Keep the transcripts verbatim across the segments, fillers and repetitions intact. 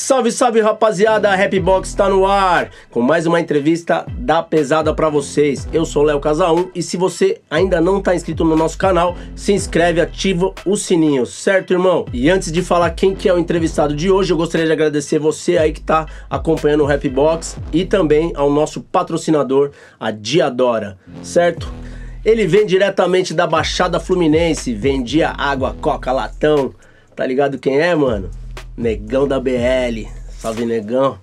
Salve, salve, rapaziada! A RapBox tá no ar com mais uma entrevista da pesada pra vocês. Eu sou Léo Casa um e se você ainda não tá inscrito no nosso canal, se inscreve, ativa o sininho, certo, irmão? E antes de falar quem que é o entrevistado de hoje, eu gostaria de agradecer você aí que tá acompanhando o RapBox e também ao nosso patrocinador, a Diadora, certo? Ele vem diretamente da Baixada Fluminense, vendia água, coca, latão. Tá ligado quem é, mano? Negão da B L. Salve, Negão.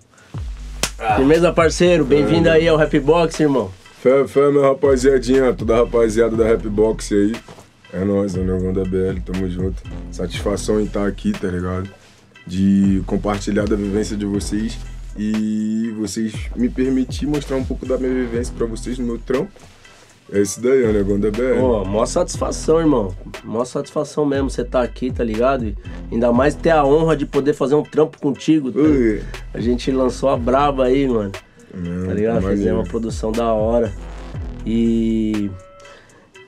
Ah, Firmeza, parceiro. Bem-vindo é, aí ao RapBox, irmão. Fé, fé, meu rapaziadinha. Toda a rapaziada da RapBox aí. É nóis, é o Negão da B L. Tamo junto. Satisfação em estar aqui, tá ligado? De compartilhar da vivência de vocês. E vocês me permitir mostrar um pouco da minha vivência pra vocês no meu trampo. É isso daí, é o Negão da B L. Pô, maior satisfação, irmão. Maior satisfação mesmo você tá aqui, tá ligado? E ainda mais ter a honra de poder fazer um trampo contigo. Tá? A gente lançou a Braba aí, mano. Não, tá ligado? Fazer uma produção da hora. E...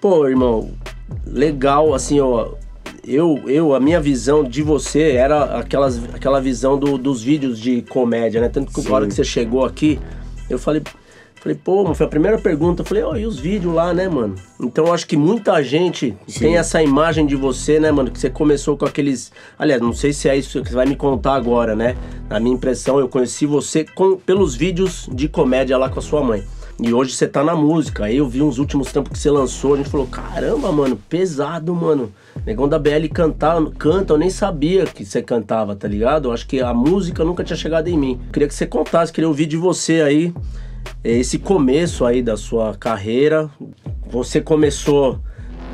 Pô, irmão, legal, assim, ó... Eu, eu, a minha visão de você era aquelas, aquela visão do, dos vídeos de comédia, né? Tanto que na hora que você chegou aqui, eu falei... Falei, pô, mano, foi a primeira pergunta. Falei, ó, oh, e os vídeos lá, né, mano? Então, acho que muita gente Sim. tem essa imagem de você, né, mano? Que você começou com aqueles... Aliás, não sei se é isso que você vai me contar agora, né? Na minha impressão, eu conheci você com... pelos vídeos de comédia lá com a sua mãe. E hoje você tá na música. Aí eu vi uns últimos tempos que você lançou. A gente falou, caramba, mano, pesado, mano. Negão da B L cantar, canta, eu nem sabia que você cantava, tá ligado? Eu acho que a música nunca tinha chegado em mim. Queria que você contasse, queria ouvir de você aí. Esse começo aí da sua carreira, você começou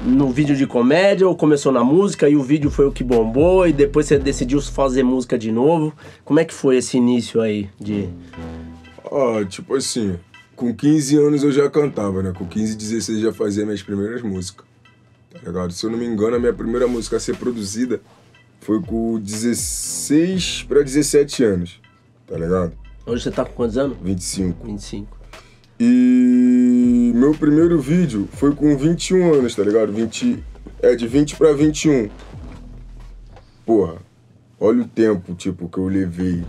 no vídeo de comédia ou começou na música e o vídeo foi o que bombou e depois você decidiu fazer música de novo? Como é que foi esse início aí de... Ah, tipo assim, com quinze anos eu já cantava, né? Com quinze, dezesseis já fazia minhas primeiras músicas, tá ligado? Se eu não me engano, a minha primeira música a ser produzida foi com dezesseis para dezessete anos, tá ligado? Hoje você tá com quantos anos? vinte e cinco. vinte e cinco. E meu primeiro vídeo foi com vinte e um anos, tá ligado? vinte, é de vinte pra vinte e um. Porra, olha o tempo, tipo, que eu levei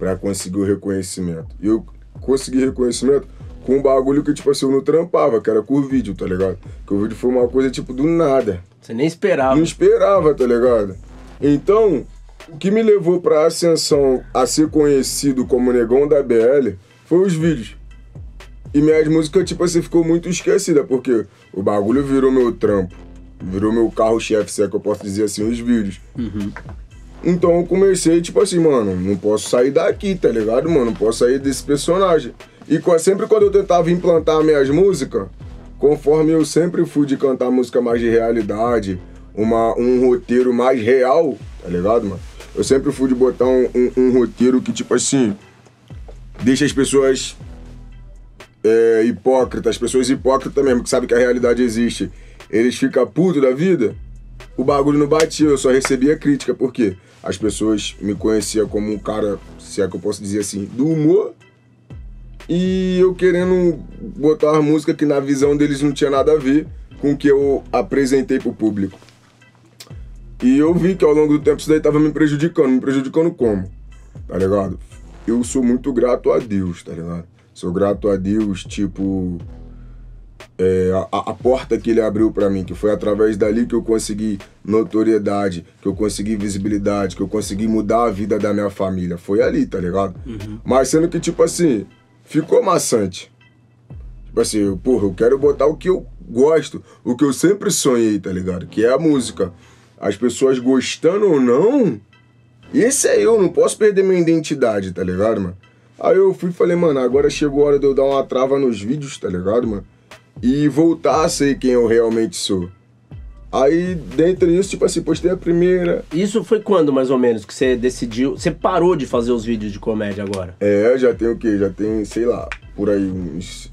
pra conseguir o reconhecimento. E eu consegui reconhecimento com um bagulho que, tipo assim, eu não trampava, que era com o vídeo, tá ligado? Porque o vídeo foi uma coisa, tipo, do nada. Você nem esperava. Não esperava, tá ligado? Então... O que me levou pra ascensão a ser conhecido como Negão da B L foi os vídeos. E minhas músicas, tipo assim, ficou muito esquecida, porque o bagulho virou meu trampo, virou meu carro-chefe, se é que eu posso dizer assim, os vídeos. Uhum. Então eu comecei, tipo assim, mano, não posso sair daqui, tá ligado, mano? Não posso sair desse personagem. E sempre quando eu tentava implantar minhas músicas, conforme eu sempre fui de cantar música mais de realidade, uma, um roteiro mais real, tá ligado, mano? Eu sempre fui de botar um, um, um roteiro que, tipo assim, deixa as pessoas é, hipócritas, as pessoas hipócritas mesmo, que sabem que a realidade existe. Eles ficam putos da vida, o bagulho não batia, eu só recebia crítica, porque as pessoas me conheciam como um cara, se é que eu posso dizer assim, do humor, e eu querendo botar uma música que na visão deles não tinha nada a ver com o que eu apresentei pro público. E eu vi que ao longo do tempo isso daí tava me prejudicando. Me prejudicando como? Tá ligado? Eu sou muito grato a Deus, tá ligado? Sou grato a Deus, tipo... É, a, a porta que ele abriu pra mim, que foi através dali que eu consegui notoriedade, que eu consegui visibilidade, que eu consegui mudar a vida da minha família. Foi ali, tá ligado? Uhum. Mas sendo que, tipo assim, ficou maçante. Tipo assim, porra, eu quero botar o que eu gosto, o que eu sempre sonhei, tá ligado? Que é a música. As pessoas gostando ou não, esse é eu, não posso perder minha identidade, tá ligado, mano? Aí eu fui e falei, mano, agora chegou a hora de eu dar uma trava nos vídeos, tá ligado, mano? E voltar a ser quem eu realmente sou. Aí, dentro disso, tipo assim, postei a primeira... Isso foi quando, mais ou menos, que você decidiu... Você parou de fazer os vídeos de comédia agora? É, já tem o quê? Já tem, sei lá, por aí uns...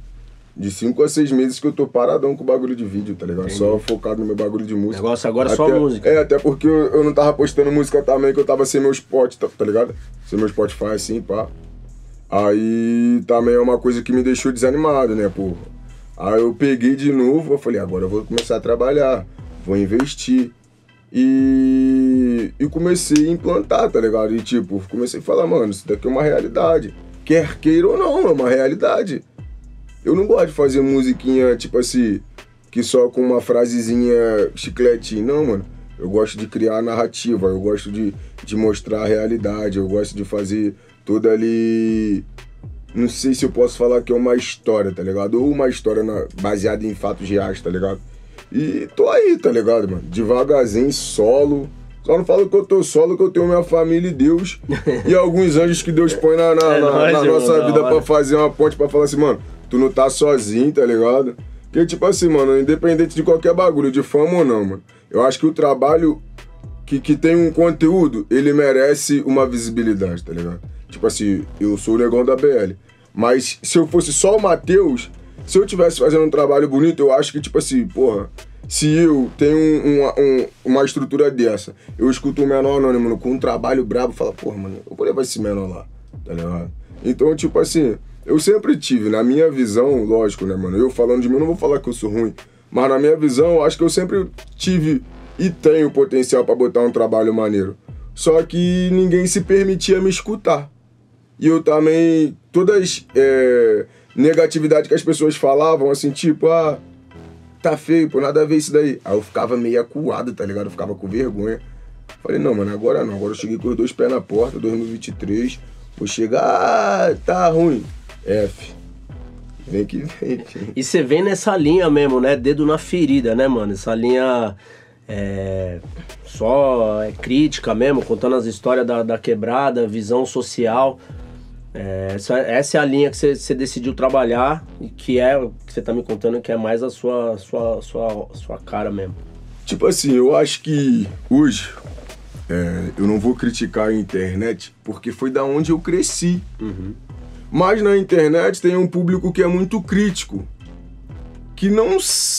De cinco a seis meses que eu tô paradão com o bagulho de vídeo, tá ligado? Entendi. Só focado no meu bagulho de música. Negócio agora é só música. É, até porque eu, eu não tava postando música também, que eu tava sem meu Spotify, tá, tá ligado? Sem meu Spotify, assim, pá. Aí também é uma coisa que me deixou desanimado, né, porra? Aí eu peguei de novo, eu falei, agora eu vou começar a trabalhar, vou investir. E, e comecei a implantar, tá ligado? E tipo, comecei a falar, mano, isso daqui é uma realidade. Quer queira ou não, é uma realidade. Eu não gosto de fazer musiquinha, tipo assim, que só com uma frasezinha chicletinho, não, mano. Eu gosto de criar narrativa, eu gosto de, de mostrar a realidade, eu gosto de fazer toda ali... Não sei se eu posso falar que é uma história, tá ligado? Ou uma história na, baseada em fatos reais, tá ligado? E tô aí, tá ligado, mano? Devagarzinho, solo. Só não falo que eu tô solo, que eu tenho minha família e Deus. E alguns anjos que Deus põe na, na, é na, nóis, na irmão, nossa vida pra fazer uma ponte, pra falar assim, mano, tu não tá sozinho, tá ligado? Porque, tipo assim, mano, independente de qualquer bagulho, de fama ou não, mano, eu acho que o trabalho que, que tem um conteúdo, ele merece uma visibilidade, tá ligado? Tipo assim, eu sou o Negão da B L. Mas se eu fosse só o Matheus... Se eu tivesse fazendo um trabalho bonito, eu acho que, tipo assim, porra, se eu tenho um, uma, um, uma estrutura dessa, eu escuto um menor anônimo, mano, com um trabalho brabo, fala, porra, mano, eu vou levar esse menor lá, tá ligado? Então, tipo assim, eu sempre tive, na minha visão, lógico, né, mano, eu falando de mim, eu não vou falar que eu sou ruim, mas na minha visão, eu acho que eu sempre tive e tenho potencial pra botar um trabalho maneiro. Só que ninguém se permitia me escutar. E eu também, todas... É, negatividade que as pessoas falavam, assim, tipo, ah, tá feio, pô, nada a ver isso daí. Aí eu ficava meio acuado, tá ligado? Eu ficava com vergonha. Falei, não, mano, agora não. Agora eu cheguei com os dois pés na porta, dois mil e vinte e três, vou chegar, ah, tá ruim. F. Vem que vem, filho. E você vem nessa linha mesmo, né? Dedo na ferida, né, mano? Essa linha é... só é crítica mesmo, contando as histórias da, da quebrada, visão social... É, essa, essa é a linha que você decidiu trabalhar e que é o que você tá me contando que é mais a sua, sua, sua, sua cara mesmo. Tipo assim, eu acho que hoje é, eu não vou criticar a internet porque foi da onde eu cresci. Uhum. Mas na internet tem um público que é muito crítico, que não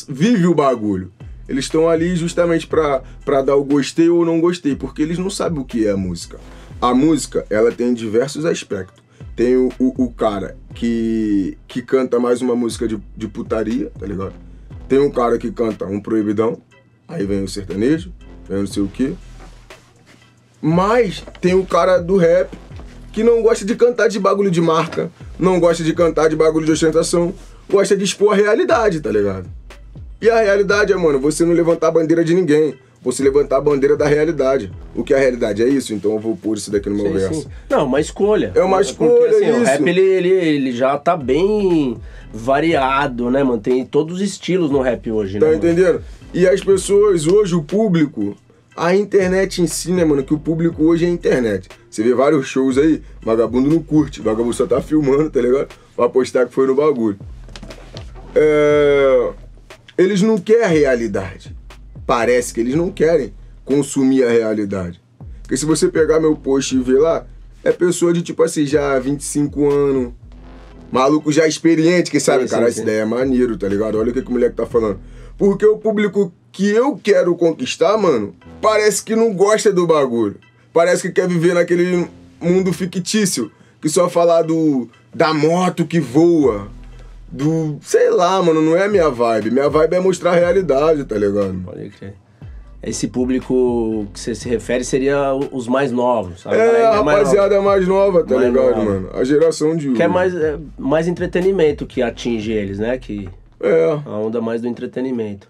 vive o bagulho. Eles estão ali justamente pra, pra dar o gostei ou não gostei, porque eles não sabem o que é a música. A música, ela tem diversos aspectos. Tem o, o, o cara que, que canta mais uma música de, de putaria, tá ligado? Tem um cara que canta um proibidão, aí vem o sertanejo, vem não sei o quê. Mas tem o cara do rap que não gosta de cantar de bagulho de marca, não gosta de cantar de bagulho de ostentação, gosta de expor a realidade, tá ligado? E a realidade é, mano, você não levantar a bandeira de ninguém. Você levantar a bandeira da realidade. O que é a realidade? É isso? Então eu vou pôr isso daqui no meu sim, verso. Sim. Não, uma escolha. É uma escolha, porque, assim, é isso. O rap, ele, ele, ele já tá bem variado, né, mano? Tem todos os estilos no rap hoje, tá, né, entendendo? Mano? E as pessoas, hoje, o público... A internet em si, né, mano? Que o público hoje é a internet. Você vê vários shows aí, vagabundo não curte. Vagabundo só tá filmando, tá ligado? Pra postar que foi no bagulho. É... Eles não querem a realidade. Parece que eles não querem consumir a realidade. Porque se você pegar meu post e ver lá, é pessoa de tipo assim, já vinte e cinco anos, maluco já experiente, que sabe, sim, cara, sim, essa sim. Ideia é maneiro, tá ligado? Olha o que, que o moleque tá falando. Porque o público que eu quero conquistar, mano, parece que não gosta do bagulho. Parece que quer viver naquele mundo fictício, que só fala do, da moto que voa. Do... Sei lá, mano, não é minha vibe. Minha vibe é mostrar a realidade, tá ligado? Pode crer. Esse público que você se refere seria os mais novos, sabe? É, a rapaziada mais nova, tá ligado, mano? A geração de hoje. Que é mais, é mais entretenimento que atinge eles, né? Que é. A onda mais do entretenimento.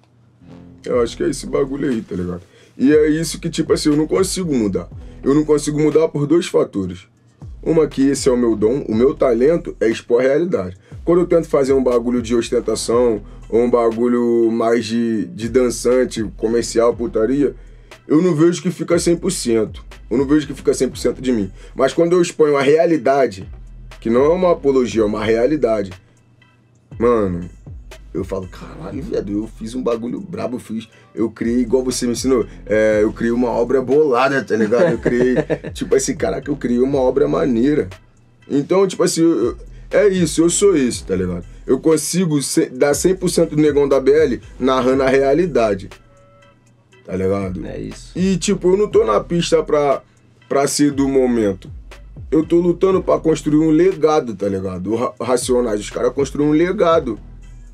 Eu acho que é esse bagulho aí, tá ligado? E é isso que, tipo assim, eu não consigo mudar. Eu não consigo mudar por dois fatores. Uma que esse é o meu dom, o meu talento é expor a realidade. Quando eu tento fazer um bagulho de ostentação, ou um bagulho mais de, de dançante, comercial, putaria, eu não vejo que fica cem por cento. Eu não vejo que fica cem por cento de mim. Mas quando eu exponho a realidade, que não é uma apologia, é uma realidade, mano, eu falo, caralho, viado, eu fiz um bagulho brabo, eu fiz, eu criei, igual você me ensinou, é, eu criei uma obra bolada, tá ligado? Eu criei, tipo assim, caraca, eu criei uma obra maneira. Então, tipo assim, eu, é isso, eu sou isso, tá ligado? Eu consigo dar cem por cento do Negão da B L narrando a realidade, tá ligado? É isso. E, tipo, eu não tô na pista pra, pra ser do momento. Eu tô lutando pra construir um legado, tá ligado? Ra Racionais, os caras construíram um legado.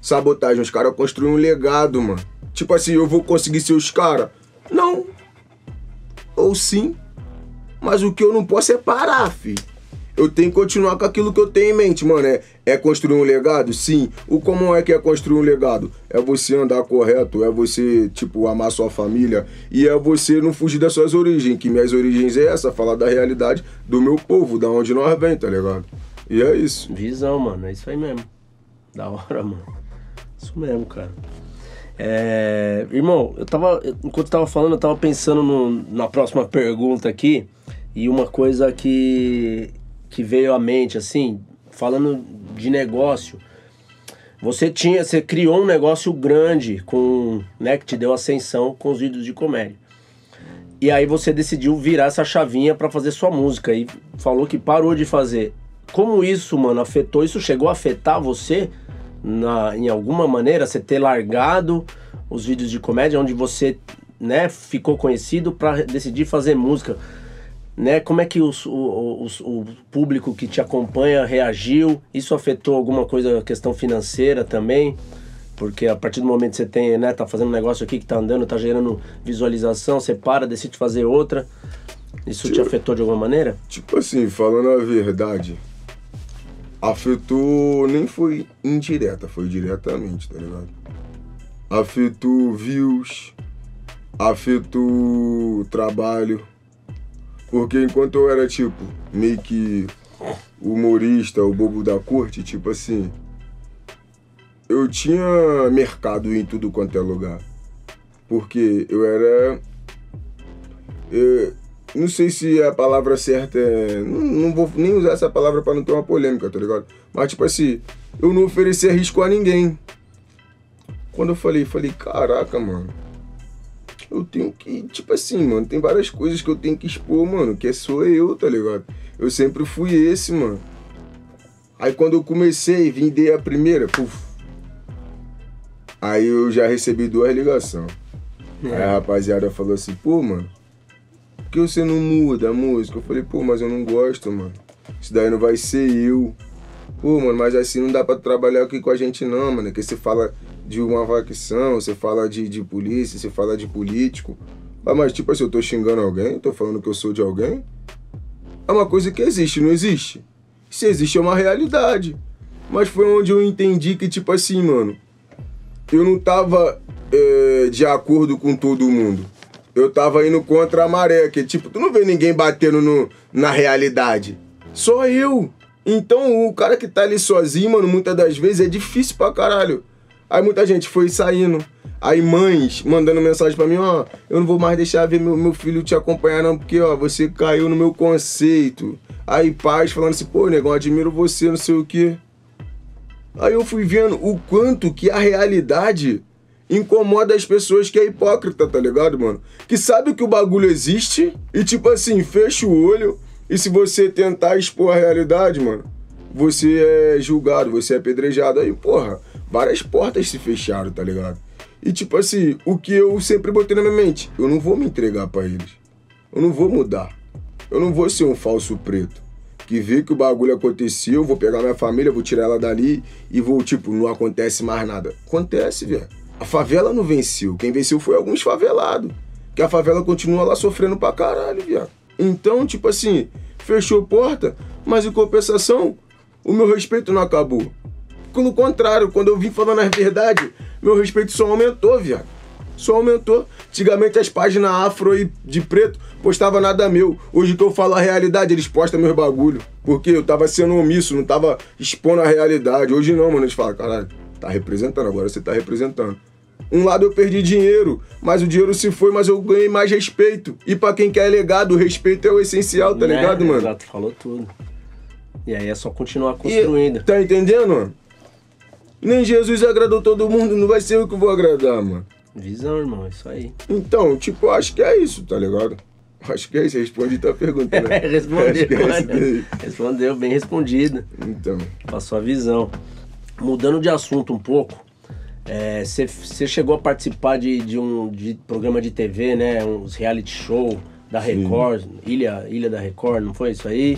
Sabotagem, os caras construíram um legado, mano. Tipo assim, eu vou conseguir ser os caras? Não. ou sim, mas o que eu não posso é parar, fi. Eu tenho que continuar com aquilo que eu tenho em mente, mano. É, é construir um legado? Sim. O como é que é construir um legado? É você andar correto, é você, tipo, amar sua família e é você não fugir das suas origens, que minhas origens é essa, falar da realidade do meu povo, da onde nós vem, tá ligado? E é isso. Visão, mano, é isso aí mesmo. Da hora, mano. Isso mesmo, cara. É... Irmão, eu tava, enquanto eu tava falando, eu tava pensando no, na próxima pergunta aqui e uma coisa que... que veio à mente, assim, falando de negócio, você tinha, você criou um negócio grande com, né, que te deu ascensão com os vídeos de comédia. E aí você decidiu virar essa chavinha para fazer sua música e falou que parou de fazer. Como isso, mano, afetou? Isso chegou a afetar você na, em alguma maneira? Você ter largado os vídeos de comédia, onde você, né, ficou conhecido, para decidir fazer música? Né? Como é que os, o, o, o público que te acompanha reagiu? Isso afetou alguma coisa, questão financeira também? Porque a partir do momento que você tem, né, tá fazendo um negócio aqui que tá andando, tá gerando visualização, você para, decide fazer outra. Isso tipo, te afetou de alguma maneira? Tipo assim, falando a verdade, afetou, nem foi indireta, foi diretamente, tá ligado? Afetou views, afetou trabalho. Porque enquanto eu era, tipo, meio que humorista, o bobo da corte, tipo assim, eu tinha mercado em tudo quanto é lugar. Porque eu era... Eu não sei se a palavra certa é... Não, não vou nem usar essa palavra pra não ter uma polêmica, tá ligado? Mas, tipo assim, eu não oferecia risco a ninguém. Quando eu falei, falei, caraca, mano. Eu tenho que, tipo assim, mano, tem várias coisas que eu tenho que expor, mano, que é só eu, tá ligado? Eu sempre fui esse, mano. Aí quando eu comecei, vim dei a primeira, puf. Aí eu já recebi duas ligações. É. Aí a rapaziada falou assim, pô, mano, por que você não muda a música? Eu falei, pô, mas eu não gosto, mano. Isso daí não vai ser eu. Pô, mano, mas assim não dá pra trabalhar aqui com a gente não, mano, que você fala... de uma facção, você fala de, de polícia, você fala de político. Ah, mas tipo assim, eu tô xingando alguém, tô falando que eu sou de alguém. É uma coisa que existe, não existe? Se existe é uma realidade. Mas foi onde eu entendi que tipo assim, mano, eu não tava é, de acordo com todo mundo. Eu tava indo contra a maré, que tipo, tu não vê ninguém batendo no, na realidade. Só eu. Então o cara que tá ali sozinho, mano, muitas das vezes é difícil pra caralho. Aí muita gente foi saindo, aí mães mandando mensagem pra mim, ó, eu não vou mais deixar ver meu, meu filho te acompanhar não, porque ó, você caiu no meu conceito. Aí pais falando assim, pô, negão, admiro você, não sei o quê. Aí eu fui vendo o quanto que a realidade incomoda as pessoas que é hipócrita, tá ligado, mano? Que sabe que o bagulho existe e tipo assim, fecha o olho e se você tentar expor a realidade, mano, você é julgado, você é apedrejado, aí porra. Várias portas se fecharam, tá ligado? E tipo assim, o que eu sempre botei na minha mente, eu não vou me entregar pra eles. Eu não vou mudar. Eu não vou ser um falso preto. Que vê que o bagulho aconteceu, eu vou pegar minha família, vou tirar ela dali e vou, tipo, não acontece mais nada. Acontece, velho. A favela não venceu. Quem venceu foi alguns favelados. Que a favela continua lá sofrendo pra caralho, velho. Então, tipo assim, fechou porta, mas em compensação, o meu respeito não acabou. Pelo contrário, quando eu vim falando a verdade, meu respeito só aumentou, viado. Só aumentou. Antigamente as páginas afro aí de preto postava nada meu. Hoje que eu falo a realidade, eles postam meus bagulho. Porque eu tava sendo omisso, não tava expondo a realidade. Hoje não, mano, eles falam, caralho, tá representando agora, você tá representando. Um lado eu perdi dinheiro, mas o dinheiro se foi, mas eu ganhei mais respeito. E pra quem quer legado, o respeito é o essencial, tá ligado, mano? Exato, falou tudo. E aí é só continuar construindo. E, tá entendendo, mano? Nem Jesus agradou todo mundo, não vai ser eu que vou agradar, mano. Visão, irmão, é isso aí. Então, tipo, acho que é isso, tá ligado? Acho que é isso, respondi tua pergunta, né? Respondeu, mano. Respondeu, bem respondido. Então. Passou a visão. Mudando de assunto um pouco, você é, chegou a participar de, de um de programa de T V, né? Uns reality show da Record, Ilha, Ilha da Record, não foi isso aí?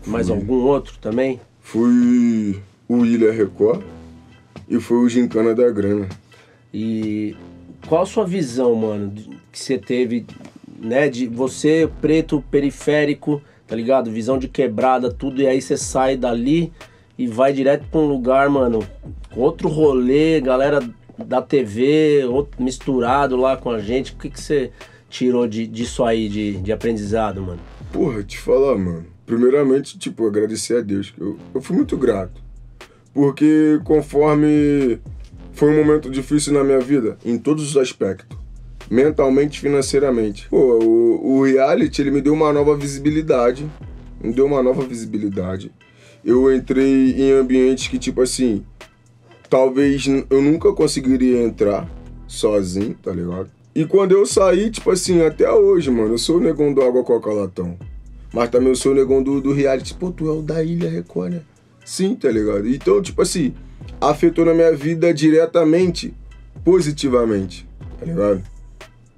Fui. Mais algum outro também? Fui o Ilha Record. E foi o Gincana da Grana. E qual a sua visão, mano, que você teve né? De você, preto, periférico, tá ligado? Visão de quebrada, tudo. E aí você sai dali e vai direto pra um lugar, mano, com outro rolê, galera da T V, outro, misturado lá com a gente. O que que você tirou de, disso aí, de, de aprendizado, mano? Porra, te falar, mano. Primeiramente, tipo, agradecer a Deus. Que eu, eu fui muito grato. Porque conforme foi um momento difícil na minha vida, em todos os aspectos, mentalmente, financeiramente. Pô, o, o reality, ele me deu uma nova visibilidade. Me deu uma nova visibilidade. Eu entrei em ambientes que, tipo assim, talvez eu nunca conseguiria entrar sozinho, tá ligado? E quando eu saí, tipo assim, até hoje, mano, eu sou o negão do Água Coca Latão. Mas também eu sou o negão do, do reality. Pô, tu é o da Ilha Record, né? Sim, tá ligado? Então, tipo assim, afetou na minha vida diretamente, positivamente, tá ligado?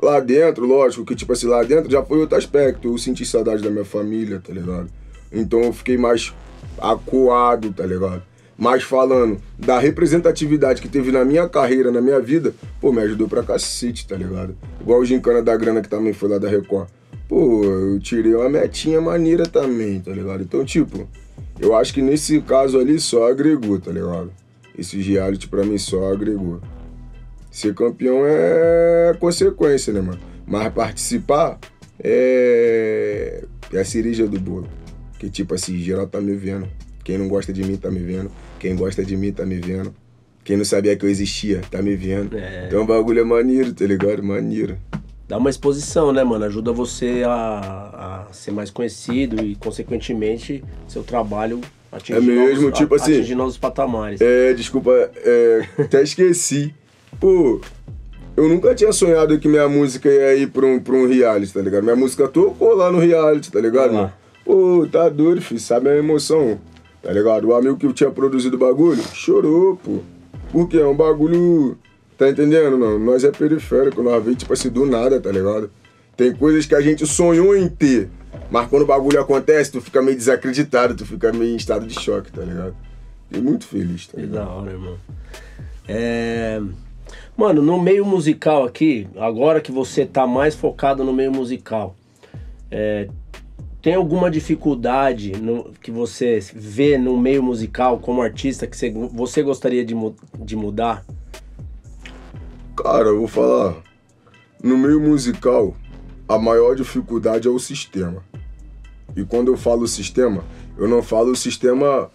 Lá dentro, lógico, que tipo assim, lá dentro já foi outro aspecto. Eu senti saudade da minha família, tá ligado? Então eu fiquei mais acuado, tá ligado? Mas falando da representatividade que teve na minha carreira, na minha vida, pô, me ajudou pra cacete, tá ligado? Igual o Gincana da Grana, que também foi lá da Record. Pô, eu tirei uma metinha maneira também, tá ligado? Então, tipo, eu acho que nesse caso ali só agregou, tá ligado? Esse reality pra mim só agregou. Ser campeão é consequência, né, mano? Mas participar é, é a cereja do bolo. Que tipo assim, geral tá me vendo. Quem não gosta de mim tá me vendo. Quem gosta de mim tá me vendo. Quem não sabia que eu existia tá me vendo. É. Então o bagulho é maneiro, tá ligado? Maneiro. Dá uma exposição, né, mano? Ajuda você a, a ser mais conhecido e, consequentemente, seu trabalho atingir, é mesmo, novos, tipo a, assim, atingir novos patamares. É, desculpa, é, até esqueci. Pô, eu nunca tinha sonhado que minha música ia ir pra um, pra um reality, tá ligado? Minha música tocou lá no reality, tá ligado, mano? Pô, tá doido, filho, sabe a emoção, tá ligado? O amigo que eu tinha produzido o bagulho chorou, pô. Porque é um bagulho... Tá entendendo, mano? Nós é periférico, nós vem tipo assim do nada, tá ligado? Tem coisas que a gente sonhou em ter, mas quando o bagulho acontece, tu fica meio desacreditado, tu fica meio em estado de choque, tá ligado? E muito feliz, tá ligado? Que da hora, irmão. É... Mano, no meio musical aqui, agora que você tá mais focado no meio musical, é... tem alguma dificuldade no, que você vê no meio musical como artista que você, você gostaria de, de mudar? Cara, eu vou falar, no meio musical, a maior dificuldade é o sistema. E quando eu falo sistema, eu não falo o sistema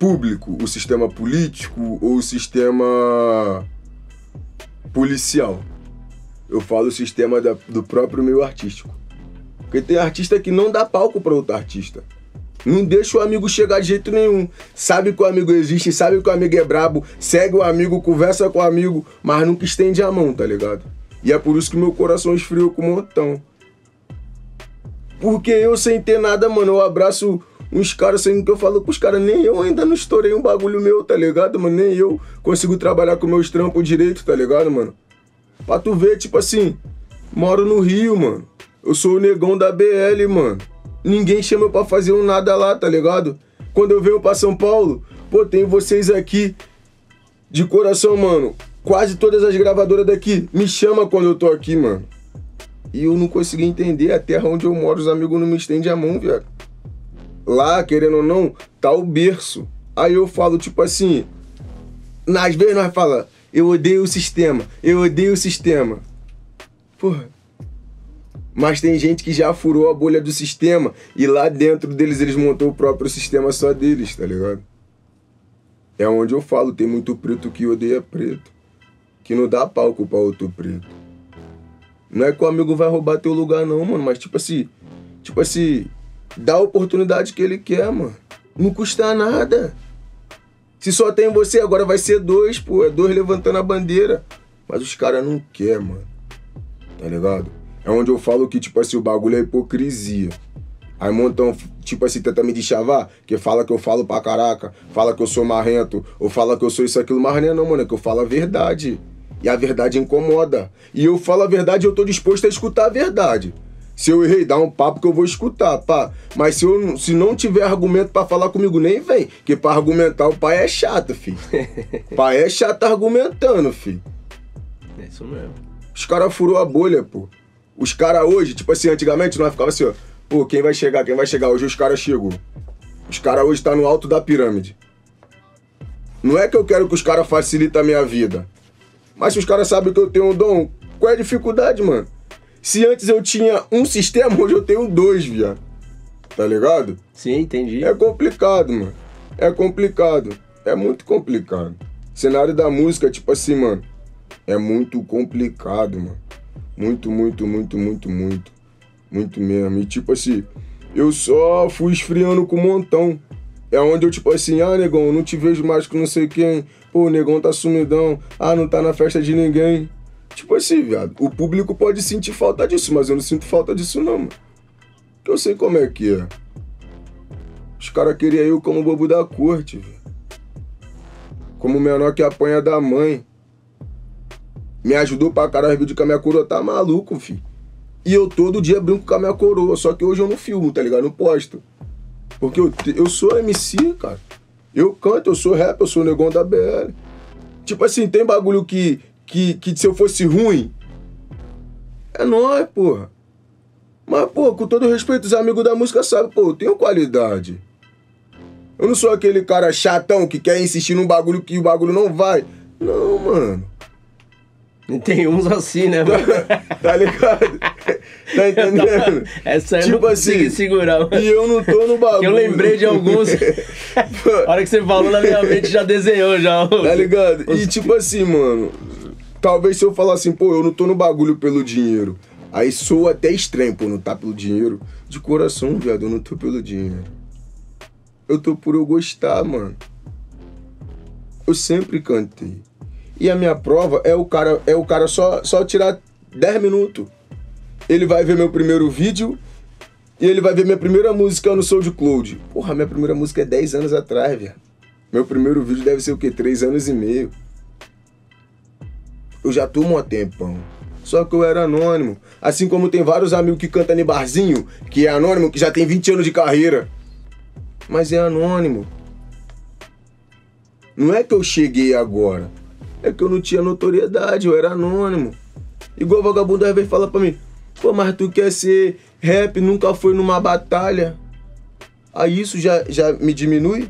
público, o sistema político ou o sistema policial. Eu falo o sistema da, do próprio meio artístico. Porque tem artista que não dá palco para outro artista. Não deixa o amigo chegar de jeito nenhum. Sabe que o amigo existe, sabe que o amigo é brabo, segue o amigo, conversa com o amigo, mas nunca estende a mão, tá ligado? E é por isso que meu coração esfriou com um montão. Porque eu, sem ter nada, mano, eu abraço uns caras, sendo que eu falo com os caras, nem eu ainda não estourei um bagulho meu, tá ligado, mano? Nem eu consigo trabalhar com meus trampos direito, tá ligado, mano? Pra tu ver, tipo assim, moro no Rio, mano. Eu sou o negão da B L, mano. Ninguém chama eu pra fazer um nada lá, tá ligado? Quando eu venho pra São Paulo, pô, tem vocês aqui de coração, mano. Quase todas as gravadoras daqui me chamam quando eu tô aqui, mano. E eu não consegui entender a terra onde eu moro, os amigos não me estendem a mão, velho. Lá, querendo ou não, tá o berço. Aí eu falo, tipo assim, às vezes nós falamos, eu odeio o sistema, eu odeio o sistema. Porra. Mas tem gente que já furou a bolha do sistema e lá dentro deles eles montou o próprio sistema só deles, tá ligado? É onde eu falo, tem muito preto que odeia preto, que não dá palco pra outro preto. Não é que o amigo vai roubar teu lugar não, mano, mas tipo assim, tipo assim, dá a oportunidade que ele quer, mano. Não custa nada. Se só tem você, agora vai ser dois, pô, é dois levantando a bandeira. Mas os caras não querem, mano, tá ligado? É onde eu falo que, tipo assim, o bagulho é hipocrisia. Aí montam, tipo assim, tenta me deschavar, que fala que eu falo pra caraca, fala que eu sou marrento, ou fala que eu sou isso, aquilo, mas não é não, mano, é que eu falo a verdade. E a verdade incomoda. E eu falo a verdade e eu tô disposto a escutar a verdade. Se eu errei, dá um papo que eu vou escutar, pá. Mas se, eu, se não tiver argumento pra falar comigo, nem vem. Porque pra argumentar o pai é chato, filho. Pai é chato argumentando, filho. É isso mesmo. Os caras furou a bolha, pô. Os caras hoje, tipo assim, antigamente nós ficava assim, ó, pô, quem vai chegar, quem vai chegar? Hoje os caras chegam. Os caras hoje estão tá no alto da pirâmide. Não é que eu quero que os caras facilitem a minha vida, mas se os caras sabem que eu tenho um dom, qual é a dificuldade, mano? Se antes eu tinha um sistema, hoje eu tenho dois, viado. Tá ligado? Sim, entendi. É complicado, mano. É complicado. É muito complicado. O cenário da música, tipo assim, mano, é muito complicado, mano. Muito, muito, muito, muito, muito. Muito mesmo. E tipo assim, eu só fui esfriando com um montão. É onde eu, tipo assim, ah, negão, eu não te vejo mais com não sei quem. Pô, o negão tá sumidão. Ah, não tá na festa de ninguém. Tipo assim, viado, o público pode sentir falta disso, mas eu não sinto falta disso não, mano. Porque eu sei como é que é. Os caras queriam eu como bobo da corte, velho. Como o menor que apanha da mãe. Me ajudou pra caralho, vídeo com a minha coroa, tá maluco, filho. E eu todo dia brinco com a minha coroa, só que hoje eu não filmo, tá ligado? Não posto. Porque eu, eu sou M C, cara. Eu canto, eu sou rap, eu sou negão da B L. Tipo assim, tem bagulho que, que, que se eu fosse ruim, é nóis, porra. Mas, pô, com todo respeito, os amigos da música sabem, pô, eu tenho qualidade. Eu não sou aquele cara chatão que quer insistir num bagulho que o bagulho não vai. Não, mano. Tem uns assim, né, mano? Tá ligado? Tá entendendo? Essa eu tipo não assim, segurar, mano. E eu não tô no bagulho. Eu lembrei de alguns. A hora que você falou, na minha mente já desenhou, já. Tá ligado? E tipo assim, mano, talvez se eu falar assim, pô, eu não tô no bagulho pelo dinheiro. Aí sou até estranho, pô, não tá pelo dinheiro. De coração, viado, eu não tô pelo dinheiro. Eu tô por eu gostar, mano. Eu sempre cantei. E a minha prova é o cara, é o cara só, só tirar dez minutos. Ele vai ver meu primeiro vídeo e ele vai ver minha primeira música no SoundCloud. Porra, minha primeira música é dez anos atrás, velho. Meu primeiro vídeo deve ser o quê? três anos e meio. Eu já tô um tempão. Só que eu era anônimo. Assim como tem vários amigos que cantam em barzinho, que é anônimo, que já tem vinte anos de carreira. Mas é anônimo. Não é que eu cheguei agora. É que eu não tinha notoriedade, eu era anônimo. Igual o vagabundo às vezes fala pra mim, pô, mas tu quer ser rap, nunca foi numa batalha. Aí isso já, já me diminui?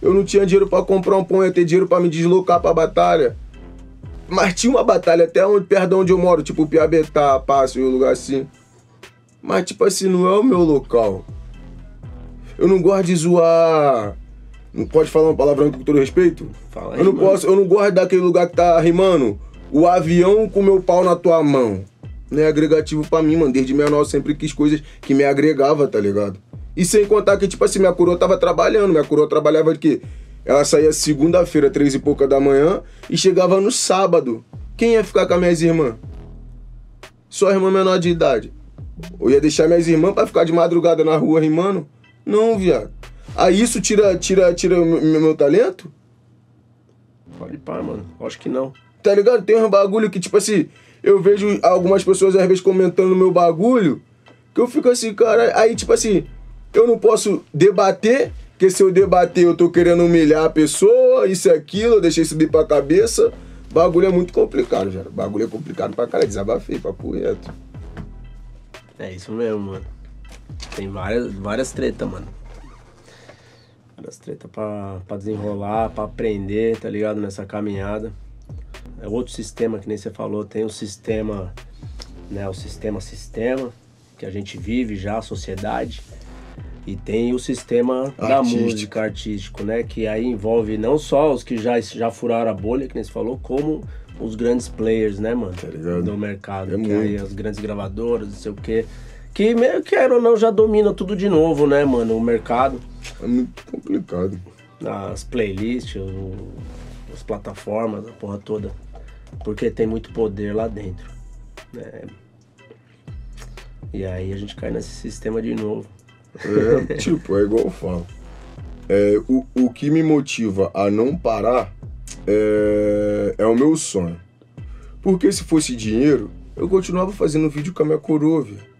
Eu não tinha dinheiro pra comprar um pão, eu ia ter dinheiro pra me deslocar pra batalha. Mas tinha uma batalha até onde, perto de onde eu moro, tipo Piabetá, Passo, um lugar assim. Mas tipo assim, não é o meu local. Eu não gosto de zoar. Não pode falar uma palavrão com todo respeito? Fala aí, eu não mano. Posso, eu não gosto daquele lugar que tá rimando o avião com meu pau na tua mão. Não é agregativo pra mim, mano. Desde menor eu sempre quis coisas que me agregava, tá ligado? E sem contar que, tipo assim, minha coroa tava trabalhando. Minha coroa trabalhava de quê? Ela saía segunda-feira, três e pouca da manhã, e chegava no sábado. Quem ia ficar com as minhas irmãs? Só irmã menor de idade. Eu ia deixar minhas irmãs pra ficar de madrugada na rua rimando? Não, viado. Aí isso tira, tira, tira o meu, meu talento? Pode pá, mano. Acho que não. Tá ligado? Tem um bagulho que, tipo assim, eu vejo algumas pessoas às vezes comentando o meu bagulho, que eu fico assim, cara. Aí, tipo assim, eu não posso debater, porque se eu debater eu tô querendo humilhar a pessoa, isso e aquilo, eu deixei subir pra cabeça. Bagulho é muito complicado, já. Bagulho é complicado pra caralho. Desabafei, papo reto. É isso mesmo, mano. Tem várias, várias tretas, mano. Várias tretas pra, pra desenrolar, pra aprender, tá ligado? Nessa caminhada. É outro sistema, que nem você falou, tem o sistema, né? O sistema sistema, que a gente vive já, a sociedade. E tem o sistema artístico. Da música artístico, né? Que aí envolve não só os que já, já furaram a bolha, que nem você falou, como os grandes players, né, mano? Tá ligado? Do mercado. É que aí as grandes gravadoras, não sei o quê. Que meio que era ou não, já domina tudo de novo, né, mano? O mercado. É muito complicado. As playlists, o, as plataformas, a porra toda. Porque tem muito poder lá dentro. Né? E aí a gente cai nesse sistema de novo. É, tipo, é igual eu falo. É, o, o que me motiva a não parar é, é o meu sonho. Porque se fosse dinheiro, eu continuava fazendo vídeo com a minha coroa, velho.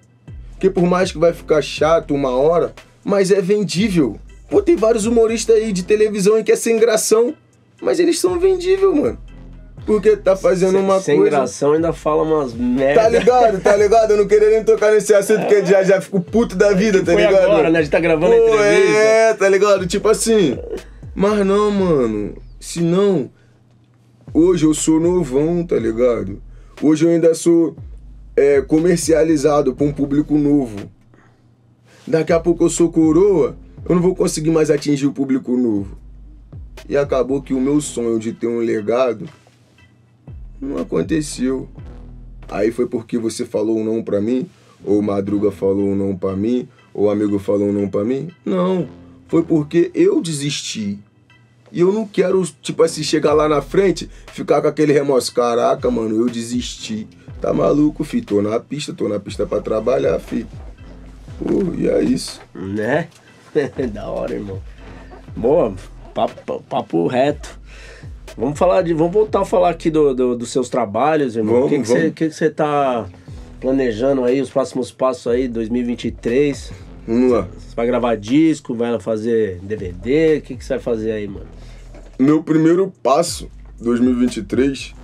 Porque por mais que vai ficar chato uma hora, mas é vendível. Pô, tem vários humoristas aí de televisão aí que é sem gração, mas eles são vendível, mano. porque tá fazendo sem, uma sem coisa... Sem gração ainda fala umas merda. Tá ligado, tá ligado? Eu não queria nem tocar nesse assunto, porque é. já, já fico puto da vida, é tá ligado? Agora, né? A gente tá gravando Pô, a entrevista. É, tá ligado? Tipo assim... Mas não, mano. Se não... Hoje eu sou novão, tá ligado? Hoje eu ainda sou é, comercializado pra um público novo. Daqui a pouco eu sou coroa, eu não vou conseguir mais atingir o público novo. E acabou que o meu sonho de ter um legado não aconteceu. Aí foi porque você falou um não pra mim, ou Madruga falou um não pra mim, ou amigo falou um não pra mim. Não, foi porque eu desisti. E eu não quero, tipo assim, chegar lá na frente, ficar com aquele remorso. Caraca, mano, eu desisti. Tá maluco, fi? Tô na pista, tô na pista pra trabalhar, fi. Pô, e é isso. Né? Da hora, irmão. Boa. Papo, papo reto. Vamos falar de. Vamos voltar a falar aqui do, do, dos seus trabalhos, irmão. O que você que que tá planejando aí, os próximos passos aí, dois mil e vinte e três? Vamos lá. Você vai gravar disco, vai fazer D V D? O que você vai fazer aí, mano? Meu primeiro passo, dois mil e vinte e três,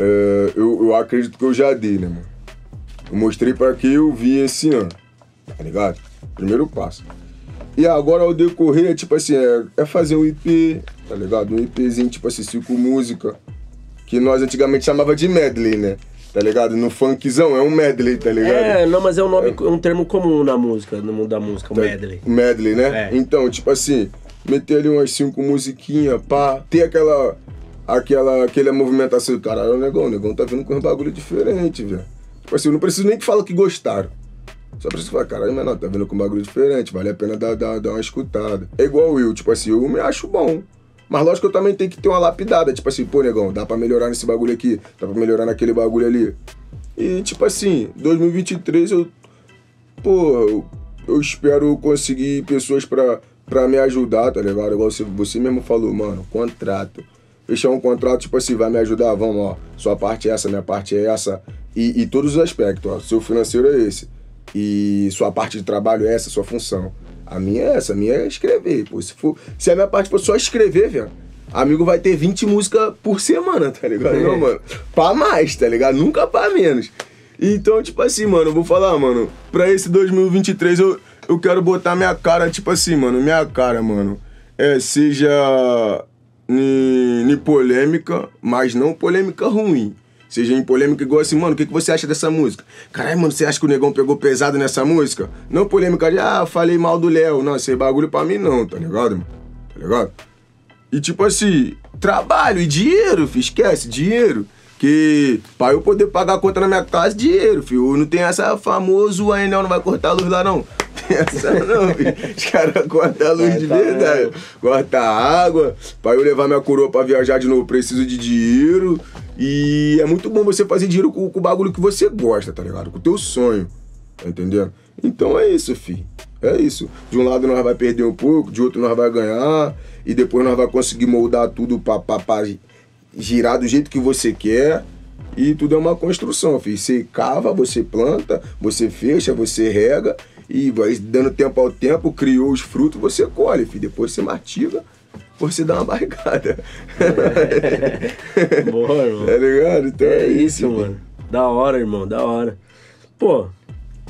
é, eu, eu acredito que eu já dei, né, mano? Eu mostrei pra quem eu vi esse ano, tá ligado? Primeiro passo. E agora, ao decorrer, tipo assim, é, é fazer um I P, tá ligado? Um IPzinho, tipo assim, cinco música, que nós antigamente chamava de medley, né? Tá ligado? No funkzão é um medley, tá ligado? É, não, mas é um nome, é um termo comum na música, no mundo da música, tá, medley. Medley, né? É. Então, tipo assim, meter ali umas cinco musiquinhas, pá, ter aquela, aquela, aquela movimentação do caralho, o negão, o negão tá vindo com um bagulho diferente, velho. Tipo assim, eu não preciso nem que fala que gostaram. Só pra você falar, caralho, mas não, tá vendo com um bagulho diferente, vale a pena dar, dar, dar uma escutada. É igual eu, tipo assim, eu me acho bom. Mas lógico que eu também tenho que ter uma lapidada, tipo assim, pô, negão, dá pra melhorar nesse bagulho aqui, dá pra melhorar naquele bagulho ali. E tipo assim, dois mil e vinte e três eu, pô, eu, eu espero conseguir pessoas pra, pra me ajudar, tá ligado? Igual você, você mesmo falou, mano, contrato. Fechar um contrato, tipo assim, vai me ajudar, vamos, ó, sua parte é essa, minha parte é essa, e, e todos os aspectos, ó, seu financeiro é esse. E sua parte de trabalho é essa, sua função. A minha é essa, a minha é escrever. Pô, se, for, se a minha parte for só escrever, velho, amigo vai ter vinte músicas por semana, tá ligado? É. Não, mano, pra mais, tá ligado? Nunca pra menos. Então, tipo assim, mano, eu vou falar, mano, pra esse dois mil e vinte e três eu, eu quero botar minha cara, tipo assim, mano, minha cara, mano, é, seja em, em polêmica, mas não polêmica ruim. Seja em polêmica igual assim, mano, o que, que você acha dessa música? Caralho, mano, você acha que o negão pegou pesado nessa música? Não polêmica de, ah, falei mal do Léo. Não, esse bagulho pra mim não, tá ligado, mano? Tá ligado? E tipo assim, trabalho e dinheiro, filho, esquece, dinheiro. Que pra eu poder pagar a conta na minha casa, dinheiro, filho. Não tem essa famoso aí, não, não vai cortar a luz lá, não. Tem essa não, filho. Os caras cortam a luz é, de verdade. Tá, corta a água. Pra eu levar minha coroa pra viajar de novo, preciso de dinheiro. E é muito bom você fazer dinheiro com, com o bagulho que você gosta, tá ligado? Com o teu sonho, tá entendendo? Então é isso, fi. É isso. De um lado nós vai perder um pouco, de outro nós vai ganhar. E depois nós vai conseguir moldar tudo pra, pra, pra girar do jeito que você quer. E tudo é uma construção, fi. Você cava, você planta, você fecha, você rega. E vai dando tempo ao tempo, criou os frutos, você colhe, fi. Depois você mastiga. Você dá uma barrigada. É. Boa, irmão. Tá ligado? Então é, é isso, mano. Filho. Da hora, irmão, da hora. Pô,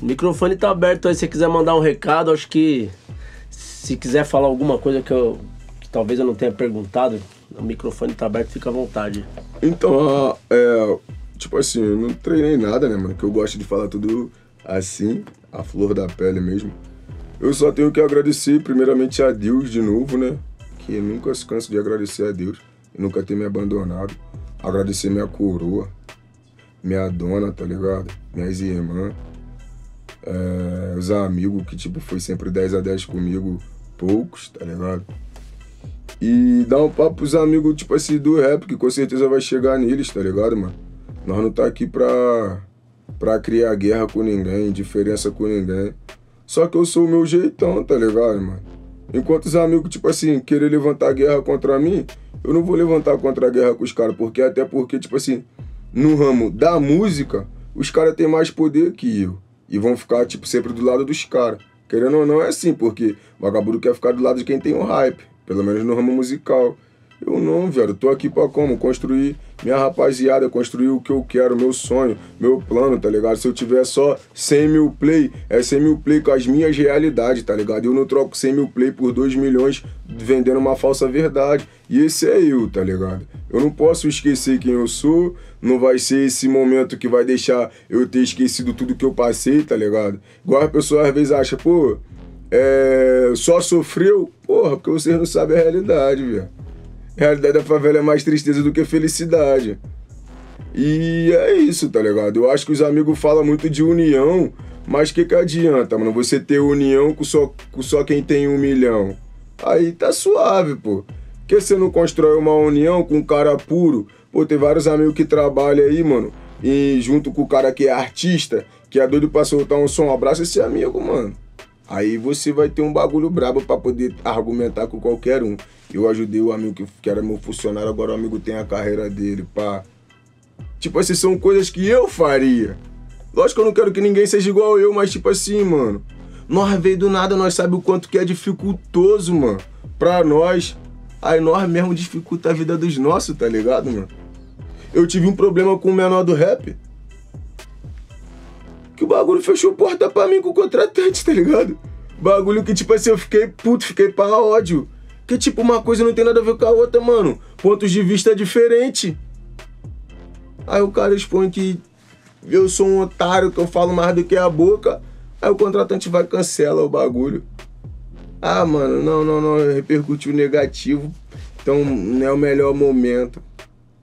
o microfone tá aberto aí. Se você quiser mandar um recado, acho que se quiser falar alguma coisa que eu que talvez eu não tenha perguntado, o microfone tá aberto, fica à vontade. Então, é, tipo assim, eu não treinei nada, né, mano? Que eu gosto de falar tudo assim, a flor da pele mesmo. Eu só tenho que agradecer, primeiramente, a Deus de novo, né? Que nunca se canso de agradecer a Deus, nunca ter me abandonado, agradecer minha coroa, minha dona, tá ligado? Minhas irmãs, é, os amigos que, tipo, foi sempre dez a dez comigo, poucos, tá ligado? E dar um papo pros amigos, tipo assim, do rap, que com certeza vai chegar neles, tá ligado, mano? Nós não tá aqui pra, pra criar guerra com ninguém, indiferença com ninguém, só que eu sou o meu jeitão, tá ligado, mano? Enquanto os amigos, tipo assim, querer levantar guerra contra mim, eu não vou levantar contra a guerra com os caras, porque até porque, tipo assim, no ramo da música, os caras têm mais poder que eu. E vão ficar, tipo, sempre do lado dos caras. Querendo ou não, é assim, porque vagabundo quer ficar do lado de quem tem um hype, pelo menos no ramo musical. Eu não, velho, eu tô aqui pra como? Construir minha rapaziada, construir o que eu quero, meu sonho, meu plano, tá ligado? Se eu tiver só cem mil play, é cem mil play com as minhas realidades, tá ligado? Eu não troco cem mil play por dois milhões vendendo uma falsa verdade. E esse é eu, tá ligado? Eu não posso esquecer quem eu sou, não vai ser esse momento que vai deixar eu ter esquecido tudo que eu passei, tá ligado? Igual a pessoa às vezes acha, pô, é... só sofreu? Porra, porque vocês não sabem a realidade, velho. A realidade da favela é mais tristeza do que felicidade. E é isso, tá ligado? Eu acho que os amigos falam muito de união, mas o que que adianta, mano? Você ter união com só, com só quem tem um milhão. Aí tá suave, pô. Por que você não constrói uma união com um cara puro? Pô, tem vários amigos que trabalham aí, mano, e junto com o cara que é artista, que é doido pra soltar um som, abraça esse amigo, mano. Aí você vai ter um bagulho brabo pra poder argumentar com qualquer um. Eu ajudei o amigo que, que era meu funcionário, agora o amigo tem a carreira dele, pá. Tipo assim, são coisas que eu faria. Lógico que eu não quero que ninguém seja igual eu, mas tipo assim, mano, nós veio do nada, nós sabemos o quanto que é dificultoso, mano, pra nós. Aí nós mesmo dificulta a vida dos nossos, tá ligado, mano? Eu tive um problema com o menor do rap, que o bagulho fechou porta pra mim com o contratante, tá ligado? Bagulho que, tipo assim, eu fiquei puto, fiquei para ódio. Que, tipo, uma coisa não tem nada a ver com a outra, mano. Pontos de vista diferentes. Aí o cara expõe que eu sou um otário, que eu falo mais do que a boca. Aí o contratante vai e cancela o bagulho. Ah, mano, não, não, não, repercutiu negativo. Então, não é o melhor momento.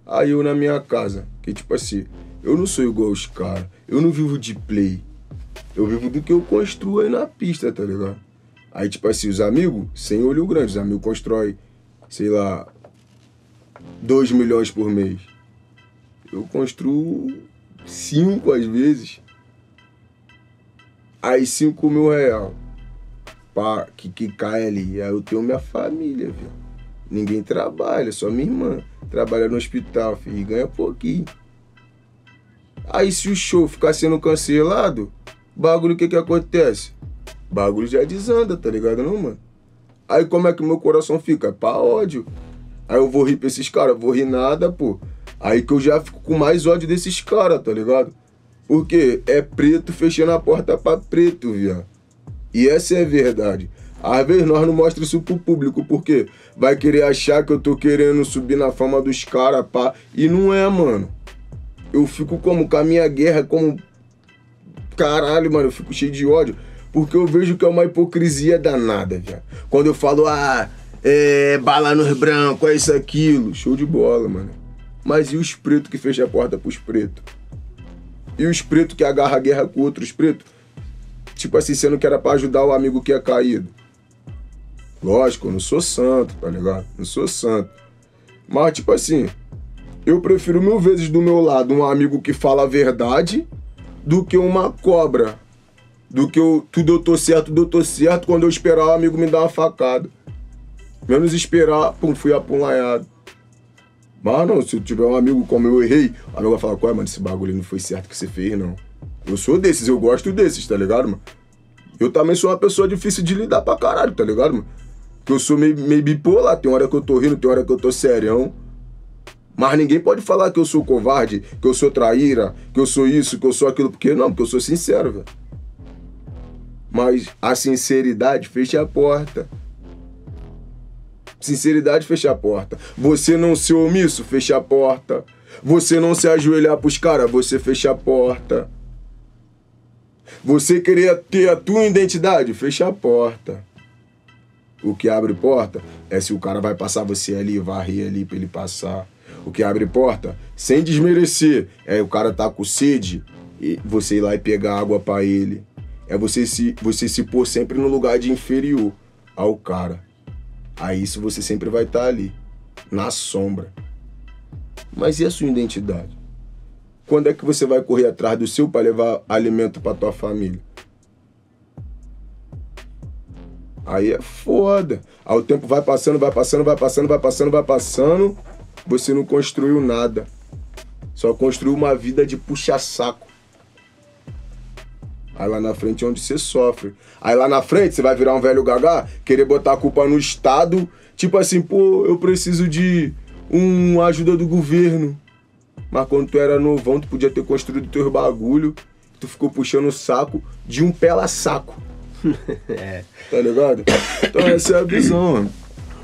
Aí eu na minha casa, que, tipo assim, eu não sou igual aos caras. Eu não vivo de play. Eu vivo do que eu construo aí na pista, tá ligado? Aí, tipo assim, os amigos, sem olho grande, os amigos constroem, sei lá, dois milhões por mês. Eu construo cinco às vezes. Aí cinco mil real. Pá, que, que cai ali. Aí eu tenho minha família, velho. Ninguém trabalha, só minha irmã. Trabalha no hospital, filho, e ganha pouquinho. Aí se o show ficar sendo cancelado, bagulho, o que que acontece? Bagulho já desanda, tá ligado, não, mano? Aí como é que meu coração fica? Pra ódio. Aí eu vou rir pra esses caras, vou rir nada, pô. Aí que eu já fico com mais ódio desses caras, tá ligado? Porque é preto fechando a porta pra preto, viado. E essa é a verdade. Às vezes nós não mostramos isso pro público, porque vai querer achar que eu tô querendo subir na fama dos caras, pá. E não é, mano. Eu fico como, com a minha guerra, como... Caralho, mano, eu fico cheio de ódio. Porque eu vejo que é uma hipocrisia danada, velho. Quando eu falo, ah, é bala nos brancos, é isso, aquilo. Show de bola, mano. Mas e os pretos que fecham a porta pros pretos? E os pretos que agarram a guerra com outros pretos? Tipo assim, sendo que era pra ajudar o amigo que é caído. Lógico, eu não sou santo, tá ligado? Não sou santo. Mas, tipo assim... Eu prefiro mil vezes do meu lado um amigo que fala a verdade do que uma cobra. Do que eu, tudo eu tô certo, tudo eu tô certo, quando eu esperar o amigo me dar uma facada. Menos esperar, pum, fui apunhalado. Mas não, se eu tiver um amigo como eu errei, o amigo vai falar, qual é, mano, esse bagulho não foi certo que você fez, não. Eu sou desses, eu gosto desses, tá ligado, mano? Eu também sou uma pessoa difícil de lidar pra caralho, tá ligado, mano? Porque eu sou meio, meio bipolar, tem hora que eu tô rindo, tem hora que eu tô serião. Mas ninguém pode falar que eu sou covarde, que eu sou traíra, que eu sou isso, que eu sou aquilo. Porque não, porque eu sou sincero, velho. Mas a sinceridade fecha a porta. Sinceridade fecha a porta. Você não ser omisso, fecha a porta. Você não se ajoelhar pros caras, você fecha a porta. Você querer ter a tua identidade, fecha a porta. O que abre porta é se o cara vai passar você ali, varrer ali pra ele passar. O que abre porta, sem desmerecer, é o cara tá com sede e você ir lá e pegar água pra ele. É você se, você se pôr sempre no lugar de inferior ao cara. Aí isso você sempre vai estar tá ali, na sombra. Mas e a sua identidade? Quando é que você vai correr atrás do seu pra levar alimento pra tua família? Aí é foda. Aí o tempo vai passando, vai passando, vai passando, vai passando, vai passando... Você não construiu nada. Só construiu uma vida de puxa-saco. Aí lá na frente é onde você sofre. Aí lá na frente você vai virar um velho gaga, querer botar a culpa no Estado, Tipo assim, pô, eu preciso de uma ajuda do governo. Mas quando tu era novão, tu podia ter construído teus bagulho, tu ficou puxando o saco de um pela-saco. É. Tá ligado? Então essa é a visão, mano.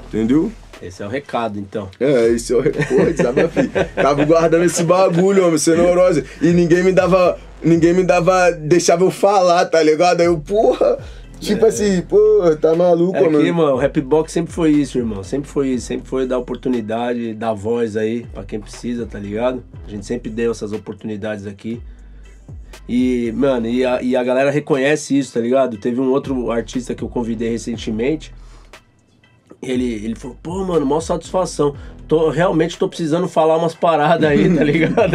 Entendeu? Esse é o recado, então. É, esse é o recado, sabe, minha filha? Tava guardando esse bagulho, homem, sendo horrorosa. E ninguém me dava, ninguém me dava, deixava eu falar, tá ligado? Aí eu, porra, tipo é. assim, porra, tá maluco, mano. É que, mano, o RapBox sempre foi isso, irmão. Sempre foi isso, sempre foi dar oportunidade, dar voz aí pra quem precisa, tá ligado? A gente sempre deu essas oportunidades aqui. E, mano, e a, e a galera reconhece isso, tá ligado? Teve um outro artista que eu convidei recentemente. Ele, ele falou, pô, mano, maior satisfação. Tô, realmente tô precisando falar umas paradas aí, tá ligado?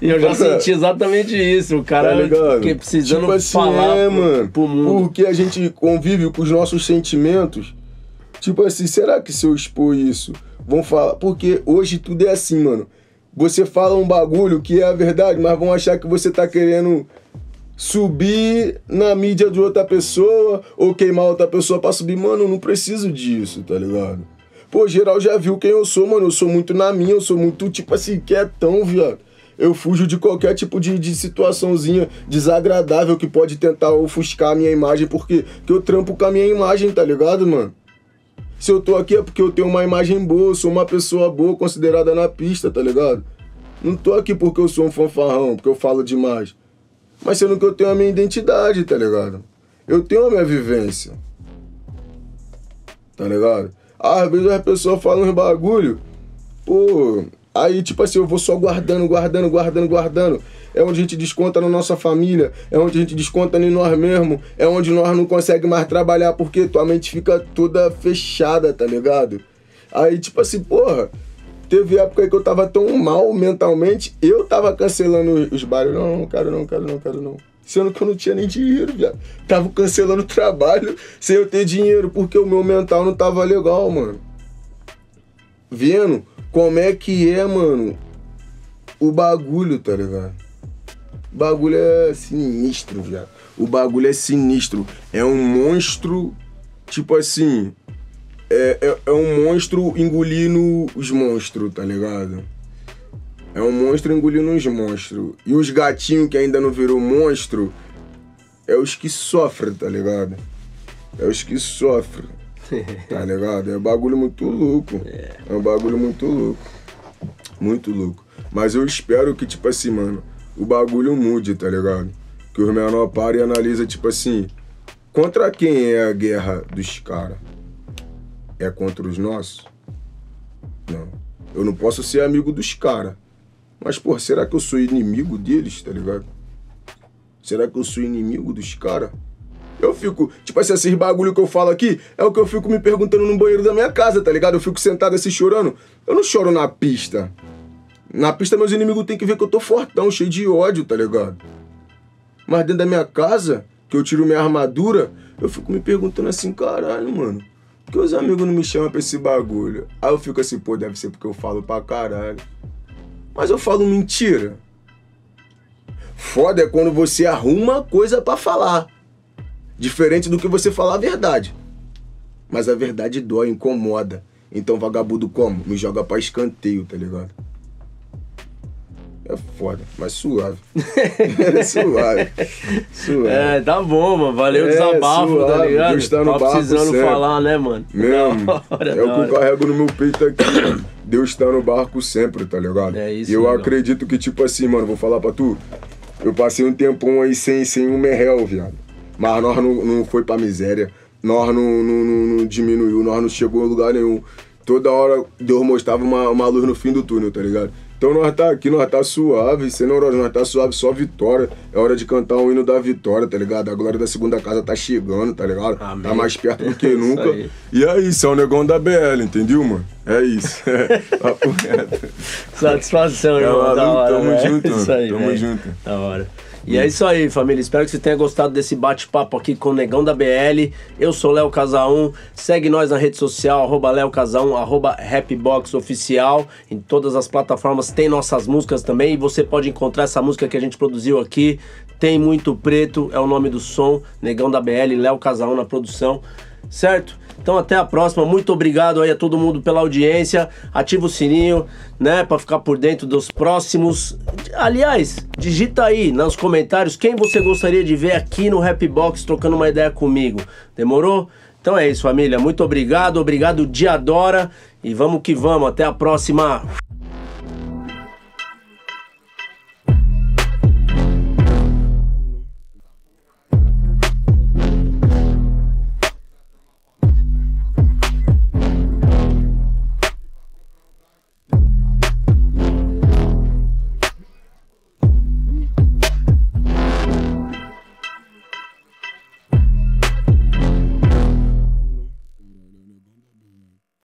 E eu já senti exatamente isso. O cara tá que precisando tipo assim, falar é, pro, mano, pro mundo. Porque a gente convive com os nossos sentimentos. Tipo assim, será que se eu expor isso, vão falar? Porque hoje tudo é assim, mano. Você fala um bagulho que é a verdade, mas vão achar que você tá querendo subir na mídia de outra pessoa ou queimar outra pessoa pra subir. Mano, eu não preciso disso, tá ligado? Pô, geral já viu quem eu sou, mano. Eu sou muito na minha, eu sou muito, tipo assim, quietão, viado. Eu fujo de qualquer tipo de, de situaçãozinha desagradável que pode tentar ofuscar a minha imagem, porque que eu trampo com a minha imagem, tá ligado, mano? Se eu tô aqui é porque eu tenho uma imagem boa, eu sou uma pessoa boa, considerada na pista, tá ligado? Não tô aqui porque eu sou um fanfarrão, porque eu falo demais. Mas sendo que eu tenho a minha identidade, tá ligado? Eu tenho a minha vivência. Tá ligado? Às vezes as pessoas falam uns bagulho. Pô, aí tipo assim, eu vou só guardando, guardando, guardando, guardando. É onde a gente desconta na nossa família. É onde a gente desconta em nós mesmos. É onde nós não conseguimos mais trabalhar. Porque tua mente fica toda fechada, tá ligado? Aí tipo assim, porra. Teve época que eu tava tão mal mentalmente, eu tava cancelando os bares. Não, não quero, não quero, não quero, não. Sendo que eu não tinha nem dinheiro, viado. Tava cancelando o trabalho sem eu ter dinheiro, porque o meu mental não tava legal, mano. Vendo como é que é, mano, o bagulho, tá ligado? O bagulho é sinistro, viado. O bagulho é sinistro. É um monstro, tipo assim... É, é, é um monstro engolindo os monstros, tá ligado? É um monstro engolindo os monstros. E os gatinhos que ainda não virou monstro, é os que sofrem, tá ligado? É os que sofrem, tá ligado? É um bagulho muito louco. É um bagulho muito louco. Muito louco. Mas eu espero que, tipo assim, mano, o bagulho mude, tá ligado? Que os menores parem e analisem, tipo assim, contra quem é a guerra dos caras? É contra os nossos? Não. Eu não posso ser amigo dos caras. Mas, pô, será que eu sou inimigo deles, tá ligado? Será que eu sou inimigo dos caras? Eu fico... Tipo assim, esses bagulho que eu falo aqui é o que eu fico me perguntando no banheiro da minha casa, tá ligado? Eu fico sentado assim chorando. Eu não choro na pista. Na pista meus inimigos têm que ver que eu tô fortão, cheio de ódio, tá ligado? Mas dentro da minha casa, que eu tiro minha armadura, eu fico me perguntando assim, caralho, mano. Por que os amigos não me chamam pra esse bagulho? Aí eu fico assim, pô, deve ser porque eu falo pra caralho. Mas eu falo mentira. Foda é quando você arruma coisa pra falar. Diferente do que você falar a verdade. Mas a verdade dói, incomoda. Então vagabundo como? Me joga pra escanteio, tá ligado? É foda, mas suave. É suave. Suave. É, tá bom, mano. Valeu o desabafo, é, suave, tá ligado? Deus tá no barco precisando sempre. Falar, né, mano? Mesmo. Hora, é o que eu carrego no meu peito aqui. Deus tá no barco sempre, tá ligado? É isso. E eu legal. Acredito que, tipo assim, mano, vou falar pra tu. Eu passei um tempão aí sem, sem um merrel, viado. Mas nós não, não foi pra miséria. Nós não, não, não diminuiu, nós não chegou a lugar nenhum. Toda hora Deus mostrava uma, uma luz no fim do túnel, tá ligado? Então nós tá aqui, nós tá suave, sem neurose, nós tá suave, só vitória. É hora de cantar o hino da vitória, tá ligado? A glória da segunda casa tá chegando, tá ligado? Amém. Tá mais perto do que nunca. Aí. E é isso, é o Negão da B L, entendeu, mano? É isso. É. Satisfação, irmão, é, da hora. Tamo né? junto, isso aí, tamo véio. junto. Da hora. E é isso aí, família. Espero que você tenha gostado desse bate-papo aqui com o Negão da B L. Eu sou Léo Casa um. Segue nós na rede social, arroba Léo Casa um, arroba RapBox Oficial. Em todas as plataformas tem nossas músicas também. E você pode encontrar essa música que a gente produziu aqui. Tem Muito Preto, é o nome do som. Negão da B L, Léo Casa um na produção. certo? Então até a próxima, muito obrigado aí a todo mundo pela audiência, ativa o sininho, né, pra ficar por dentro dos próximos. Aliás, digita aí nos comentários quem você gostaria de ver aqui no RapBox trocando uma ideia comigo, demorou? Então é isso, família, muito obrigado, obrigado Diadora, e vamos que vamos, até a próxima!